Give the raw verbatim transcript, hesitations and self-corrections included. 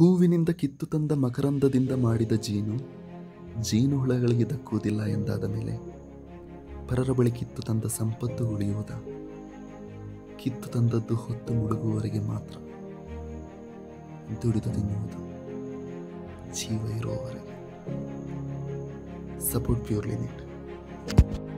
ಹೂವಿನಿಂದ ಕಿತ್ತು ತಂದ ಮಕರಂದದಿಂದ ಮಾಡಿದ ಜೇನು ಜೇನು ಹುಳಗಳಿಗೆ ದಕ್ಕುವುದಿಲ್ಲ ಎಂದಾದ ಮೇಲೆ ಪರರ ಬಳಿ ಕಿತ್ತು ತಂದ ಸಂಪತ್ತು ಉಳಿಯುವುದ? ಕಿತ್ತು ತಂದದ್ದು ಹೊತ್ತು ಮುಳುಗುವವರೆಗೆ ಮಾತ್ರ, ದುಡಿದು ತಿನ್ನುವುದು ಜೀವ ಇರುವವರೆಗೆ. Support purely neat.